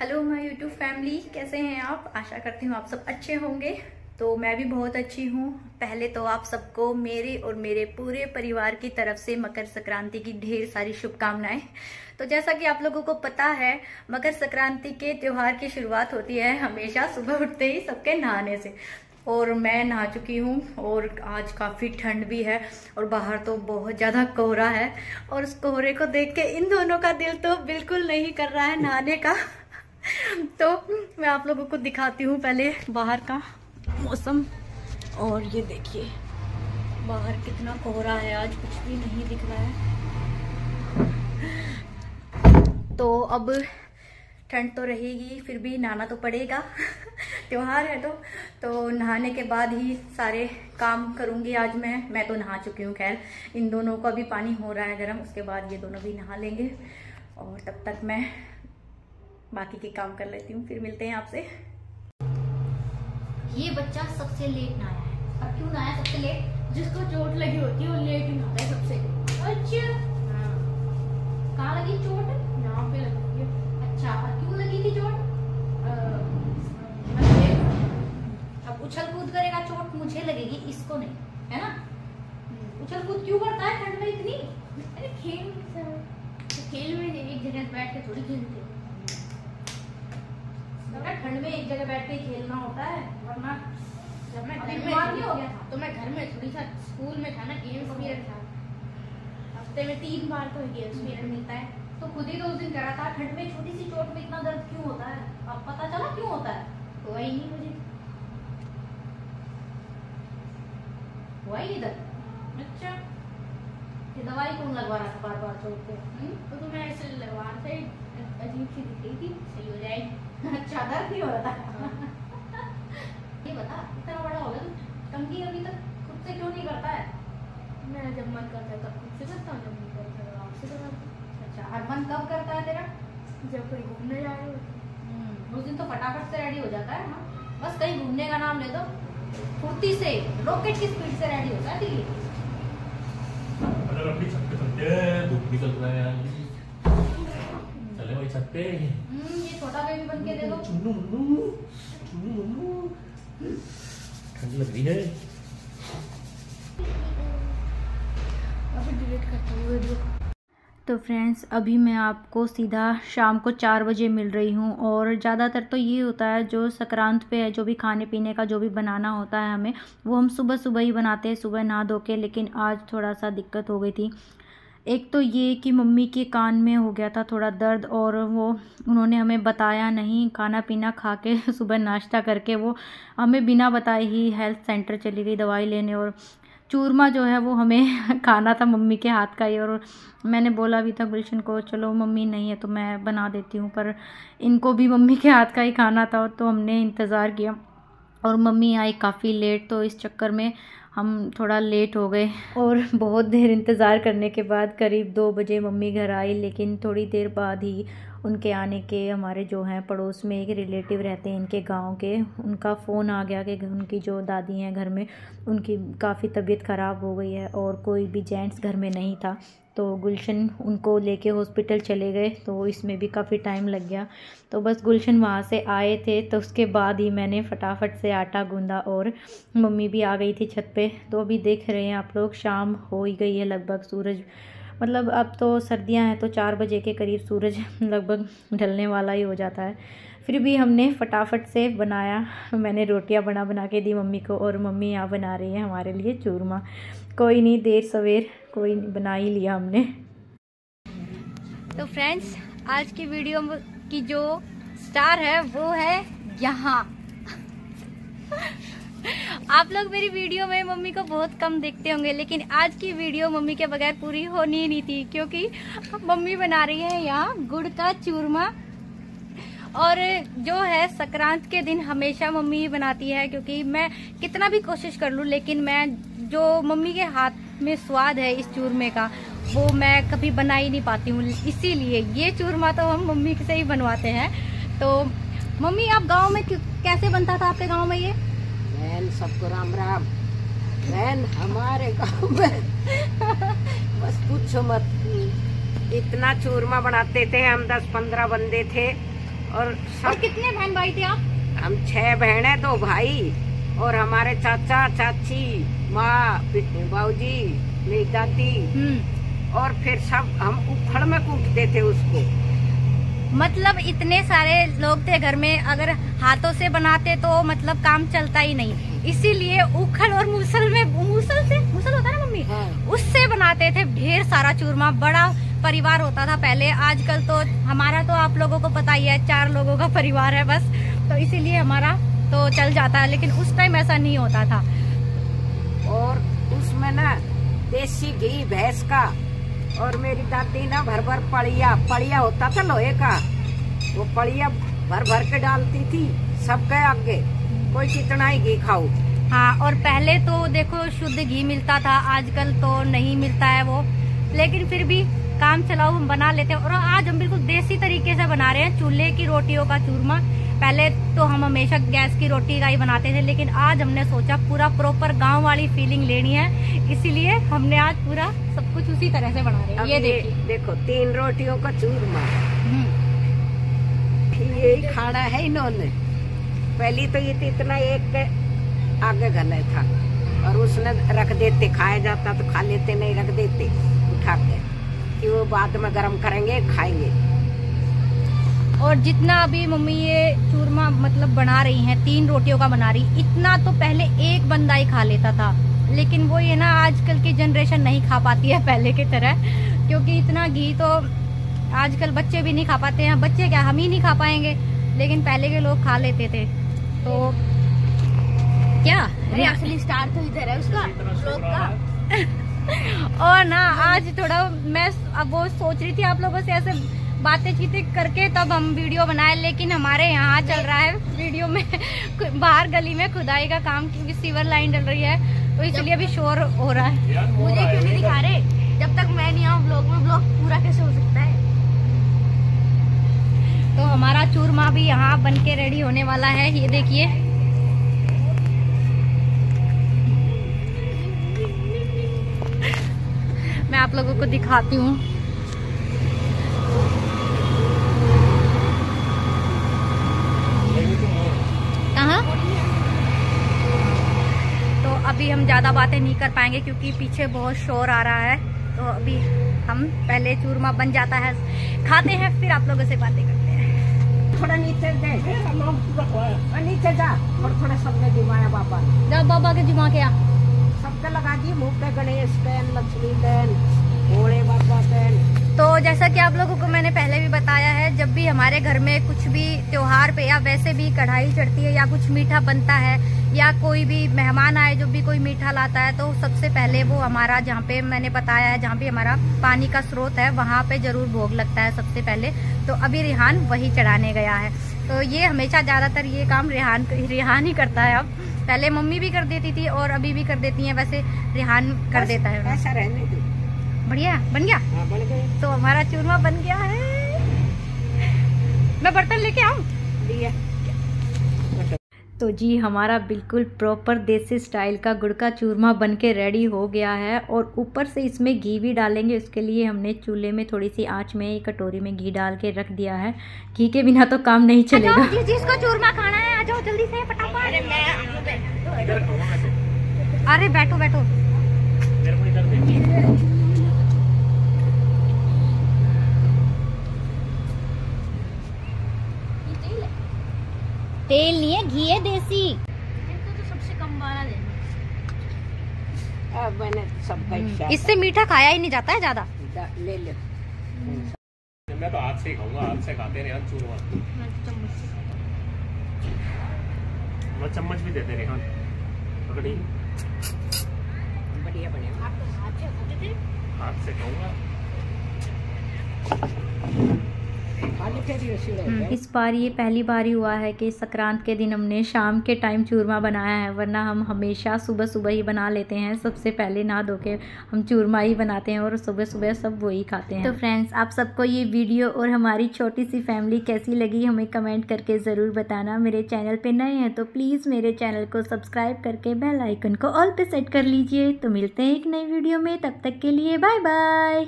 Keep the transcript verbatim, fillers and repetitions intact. Hello my YouTube family, कैसे हैं आप? आशा करती हूँ आप सब अच्छे होंगे। तो मैं भी बहुत अच्छी हूँ। पहले तो आप सबको मेरे और मेरे पूरे परिवार की तरफ से मकर संक्रांति की ढेर सारी शुभकामनाएं। तो जैसा कि आप लोगों को पता है, मकर संक्रांति के त्यौहार की शुरुआत होती है हमेशा सुबह उठते ही सबके नहाने से, और मैं नहा चुकी हूँ। और आज काफ़ी ठंड भी है और बाहर तो बहुत ज़्यादा कोहरा है, और उस कोहरे को देख के इन दोनों का दिल तो बिल्कुल नहीं कर रहा है नहाने का। तो मैं आप लोगों को दिखाती हूँ पहले बाहर का मौसम। और ये देखिए बाहर कितना कोहरा है, आज कुछ भी नहीं दिख रहा है। तो अब ठंड तो रहेगी, फिर भी नहाना तो पड़ेगा, त्योहार है तो तो नहाने के बाद ही सारे काम करूँगी। आज मैं मैं तो नहा चुकी हूँ। खैर, इन दोनों का भी पानी हो रहा है गर्म, उसके बाद ये दोनों भी नहा लेंगे और तब तक मैं बाकी के काम कर लेती हूँ। फिर मिलते हैं आपसे। ये बच्चा सबसे लेट नहाया है। अब क्यों नहाया सबसे लेट? जिसको चोट लगी होती है वो लेट ही नहाता है सबसे। अच्छा, हाँ। कहाँ लगी चोट? यहाँ पे लगी है। अच्छा, और क्यों लगी थी चोट? अब उछल कूद करेगा, चोट मुझे लगेगी, इसको नहीं, है ना? उछल कूद क्यों करता है ठंड में इतनी? अरे खेल खेल में एक जगह बैठ के थोड़ी खेलते हो। ठंड में एक जगह बैठ के खेलना होता है, वरना जब मैं घर में हो गया था तो मैं घर में थोड़ी सा स्कूल में था ना, गेम्स पीरियड था, हफ्ते में तीन बार तो गेम्स पीरियड मिलता है, तो खुद ही तो उस दिन करा था। ठंड में छोटी सी चोट में इतना दर्द क्यों होता है? अब पता चला क्यों होता है? हुआ ही नहीं मुझे, हुआ ही दर्द। अच्छा, ये दवाई कौन लगवा रहा था बार बार चोट पे? तो तुम्हें ऐसे लगवा रहा था, अजीब सी दिख रही थी, सही हो जाएगी। अच्छा, दर्द नहीं हो रहा था। ये बता, इतना बड़ा हो गया तू, तंगी अभी तक खुद से क्यों नहीं करता है? मैं जब मन करता है तब खुद से करता हूँ, जब नहीं करता तब आपसे करता। अच्छा, और मन कब करता है तेरा? जब कहीं घूमने जा रहे हो उस दिन तो फटाफट से रेडी हो जाता है। हाँ, बस कहीं घूमने का नाम ले दो, फुर्ती से रॉकेट की स्पीड से रेडी होता है दिल्ली। चले भाई छत पे, छोटा बेबी बन के दे दो। चुन्नू मुन्नू, चुन्नू मुन्नू, ठंड लग रही है। अभी डिलीट करता हूं वीडियो। तो फ्रेंड्स, अभी मैं आपको सीधा शाम को चार बजे मिल रही हूँ। और ज़्यादातर तो ये होता है जो संक्रांत पे है, जो भी खाने पीने का जो भी बनाना होता है हमें, वो हम सुबह सुबह ही बनाते हैं, सुबह नहा धो के। लेकिन आज थोड़ा सा दिक्कत हो गई थी। एक तो ये कि मम्मी के कान में हो गया था थोड़ा दर्द, और वो उन्होंने हमें बताया नहीं। खाना पीना खा के सुबह नाश्ता करके वो हमें बिना बताए ही हेल्थ सेंटर चली गई दवाई लेने, और चूरमा जो है वो हमें खाना था मम्मी के हाथ का ही। और मैंने बोला भी था गुलशन को, चलो मम्मी नहीं है तो मैं बना देती हूँ, पर इनको भी मम्मी के हाथ का ही खाना था, तो हमने इंतज़ार किया और मम्मी आई काफ़ी लेट, तो इस चक्कर में हम थोड़ा लेट हो गए। और बहुत देर इंतज़ार करने के बाद करीब दो बजे मम्मी घर आई। लेकिन थोड़ी देर बाद ही उनके आने के, हमारे जो हैं पड़ोस में एक रिलेटिव रहते हैं इनके गांव के, उनका फ़ोन आ गया कि उनकी जो दादी हैं घर में, उनकी काफ़ी तबीयत ख़राब हो गई है और कोई भी जेंट्स घर में नहीं था। तो गुलशन उनको लेके हॉस्पिटल चले गए, तो इसमें भी काफ़ी टाइम लग गया। तो बस गुलशन वहाँ से आए थे तो उसके बाद ही मैंने फटाफट से आटा गूंदा और मम्मी भी आ गई थी छत पे। तो अभी देख रहे हैं आप लोग, शाम हो ही गई है लगभग। सूरज मतलब अब तो सर्दियाँ हैं तो चार बजे के करीब सूरज लगभग ढलने वाला ही हो जाता है। फिर भी हमने फटाफट से बनाया, मैंने रोटियां बना बना के दी मम्मी को, और मम्मी यहाँ बना रही है हमारे लिए चूरमा। कोई नहीं, देर सवेर कोई नहीं, बना ही लिया हमने। तो फ्रेंड्स, आज की वीडियो की जो स्टार है वो है यहाँ। आप लोग मेरी वीडियो में मम्मी को बहुत कम देखते होंगे, लेकिन आज की वीडियो मम्मी के बगैर पूरी होनी ही नहीं थी, क्योंकि मम्मी बना रही है यहाँ गुड़ का चूरमा। और जो है संक्रांत के दिन हमेशा मम्मी बनाती है, क्योंकि मैं कितना भी कोशिश कर लूँ, लेकिन मैं जो मम्मी के हाथ में स्वाद है इस चूरमे का, वो मैं कभी बना ही नहीं पाती हूँ। इसीलिए ये चूरमा तो हम मम्मी से ही बनवाते हैं। तो मम्मी, आप गांव में कैसे बनता था आपके गांव में ये? बहन, सबको राम राम। बहन, हमारे गांव में बस पूछो मत, इतना चूरमा बनाते थे हम, दस पंद्रह बंदे थे और सब और कितने बहन भाई थे आप? हम छह बहनें, दो भाई और हमारे चाचा चाची माँ बाबूजी मेरी दादी, और फिर सब हम उखड़ में कूटते थे उसको। मतलब इतने सारे लोग थे घर में, अगर हाथों से बनाते तो मतलब काम चलता ही नहीं, इसीलिए उखड़ और मूसल में, मूसल से मूसल होता है ना मम्मी, हाँ। उससे बनाते थे ढेर सारा चूरमा, बड़ा परिवार होता था पहले। आजकल तो हमारा तो आप लोगों को पता ही है, चार लोगों का परिवार है बस, तो इसीलिए हमारा तो चल जाता है, लेकिन उस टाइम ऐसा नहीं होता था। और उसमें ना देसी घी भैंस का, और मेरी दादी ना भर भर पड़िया, पड़िया होता था लोहे का, वो पड़िया भर भर के डालती थी सबके आगे, कोई कितना ही घी खाओ। हाँ, और पहले तो देखो शुद्ध घी मिलता था, आजकल तो नहीं मिलता है वो, लेकिन फिर भी काम चलाओ हम बना लेते हैं। और आज हम बिल्कुल देसी तरीके से बना रहे हैं चूल्हे की रोटियों का चूरमा। पहले तो हम हमेशा गैस की रोटी का ही बनाते थे, लेकिन आज हमने सोचा पूरा प्रॉपर गांव वाली फीलिंग लेनी है, इसीलिए हमने आज पूरा सब कुछ उसी तरह से बना रहे हैं। ये देखिए, देखो तीन रोटियों का चूरमा, यही खाना है इन्होंने। पहले तो ये इतना एक आगे गला था और उसने रख देते, खाया जाता तो खा लेते, नहीं रख देते उठा के कि वो बाद में गरम करेंगे खाएंगे। और जितना अभी मम्मी ये चूरमा मतलब बना रही हैं, तीन रोटियों का बना रही, इतना तो पहले एक बंदा ही खा लेता था, लेकिन वो ये ना आजकल की जनरेशन नहीं खा पाती है पहले की तरह, क्योंकि इतना घी तो आजकल बच्चे भी नहीं खा पाते हैं। बच्चे क्या, हम ही नहीं खा पाएंगे, लेकिन पहले के लोग खा लेते थे। तो क्या रिएक्शन स्टार्ट तो इधर है उसका लोग का। और ना आज थोड़ा मैं अब वो सोच रही थी आप लोगों से ऐसे बातें चीतें करके तब हम वीडियो बनाए, लेकिन हमारे यहाँ चल रहा है वीडियो में बाहर गली में खुदाई का काम, क्योंकि सीवर लाइन डल रही है, तो इसलिए अभी शोर हो रहा है। मुझे क्यों नहीं दिखा रहे? जब तक मैं नहीं आऊँ ब्लॉग में, ब्लॉग पूरा कैसे हो सकता है? तो हमारा चूरमा भी यहाँ बन के रेडी होने वाला है, ये देखिए। मैं आप लोगों को दिखाती हूँ। कहाँ? तो अभी हम ज़्यादा बातें नहीं कर पाएंगे क्योंकि पीछे बहुत शोर आ रहा है, तो अभी हम पहले चूरमा बन जाता है खाते हैं, फिर आप लोगों से बातें करते हैं। थोड़ा नीचे दे और नीचे जा, और थोड़ा सबने जुमाया बाबा, जा बाबा के जुमा के आ, सबका लगा दी मुँह पे, गणेश देन, लक्ष्मी देन, भोले बाबा देन। तो जैसा कि आप लोगों को मैंने पहले भी बताया है, जब भी हमारे घर में कुछ भी त्योहार पे या वैसे भी कढ़ाई चढ़ती है या कुछ मीठा बनता है या कोई भी मेहमान आए, जो भी कोई मीठा लाता है, तो सबसे पहले वो हमारा, जहाँ पे मैंने बताया है जहाँ भी हमारा पानी का स्रोत है, वहाँ पे जरूर भोग लगता है सबसे पहले। तो अभी रिहान वही चढ़ाने गया है, तो ये हमेशा ज़्यादातर ये काम रिहान रिहान ही करता है। अब पहले मम्मी भी कर देती थी और अभी भी कर देती हैं, वैसे रिहान कर देता है। ऐसा रहने दो। बढ़िया बन गया? हाँ, बन गया। तो हमारा चूरमा बन गया है। मैं बर्तन लेके आऊँ? तो जी हमारा बिल्कुल प्रॉपर देसी स्टाइल का गुड़ का चूरमा बन के रेडी हो गया है, और ऊपर से इसमें घी भी डालेंगे। उसके लिए हमने चूल्हे में थोड़ी सी आंच में एक कटोरी में घी डाल के रख दिया है, घी के बिना तो काम नहीं चलेगा। जिस जिसको चूरमा खाना है आ जाओ जल्दी से फटाफट। अरे मैं अरे बैठो बैठो। तेल नहीं है, घी है देसी। इनको तो सबसे कम वाला देना। अब मैंने सबका इससे मीठा खाया ही नहीं जाता है ज्यादा। ले ले। मैं तो हाथ से ही खाऊंगा, हाथ से खाते रहे हम चूरमा। चम्मच मैं चम्मच भी देते रहे हम। पकड़ी। बढ़िया बढ़िया। आप तो हाथ से खाते थे? हाथ से खाऊंगा। इस बार ये पहली बार ही हुआ है कि संक्रांत के दिन हमने शाम के टाइम चूरमा बनाया है, वरना हम हमेशा सुबह सुबह ही बना लेते हैं। सबसे पहले नहा धो के हम चूरमा ही बनाते हैं और सुबह सुबह सब वही खाते हैं। तो फ्रेंड्स, आप सबको ये वीडियो और हमारी छोटी सी फैमिली कैसी लगी हमें कमेंट करके ज़रूर बताना। मेरे चैनल पे नए हैं तो प्लीज़ मेरे चैनल को सब्सक्राइब करके बेल आइकन को ऑल पे सेट कर लीजिए। तो मिलते हैं एक नई वीडियो में, तब तक के लिए बाय बाय।